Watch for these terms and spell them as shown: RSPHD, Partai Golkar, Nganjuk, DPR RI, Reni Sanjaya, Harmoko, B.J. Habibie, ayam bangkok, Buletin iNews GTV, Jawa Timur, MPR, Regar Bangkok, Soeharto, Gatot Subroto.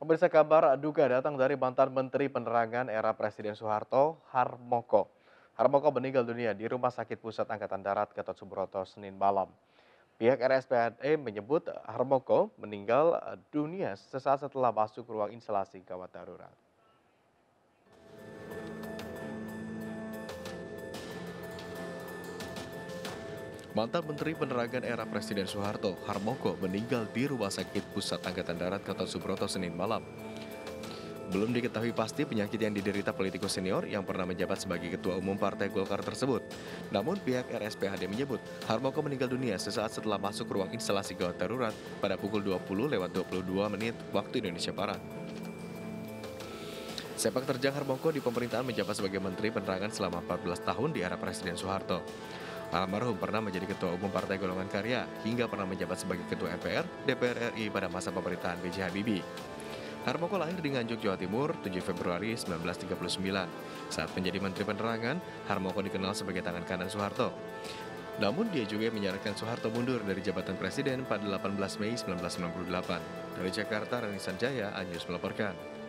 Pemirsa, kabar duka datang dari mantan Menteri Penerangan era Presiden Soeharto, Harmoko. Harmoko meninggal dunia di Rumah Sakit Pusat Angkatan Darat Gatot Subroto Senin malam. Pihak RSPHD menyebut Harmoko meninggal dunia sesaat setelah masuk ke ruang instalasi gawat darurat. Mantan Menteri Penerangan era Presiden Soeharto, Harmoko, meninggal di Rumah Sakit Pusat Angkatan Darat Gatot Subroto Senin malam. Belum diketahui pasti penyakit yang diderita politikus senior yang pernah menjabat sebagai Ketua Umum Partai Golkar tersebut. Namun pihak RSPHD menyebut Harmoko meninggal dunia sesaat setelah masuk ruang instalasi gawat darurat pada pukul 20.22 waktu Indonesia Barat. Sepak terjang Harmoko di pemerintahan menjabat sebagai Menteri Penerangan selama 14 tahun di era Presiden Soeharto. Almarhum pernah menjadi Ketua Umum Partai Golongan Karya hingga pernah menjabat sebagai Ketua MPR, DPR RI pada masa pemerintahan B.J. Habibie. Harmoko lahir di Nganjuk, Jawa Timur, 7 Februari 1939. Saat menjadi Menteri Penerangan, Harmoko dikenal sebagai tangan kanan Soeharto. Namun dia juga menyarankan Soeharto mundur dari jabatan Presiden pada 18 Mei 1998. Dari Jakarta, Reni Sanjaya, iNews melaporkan.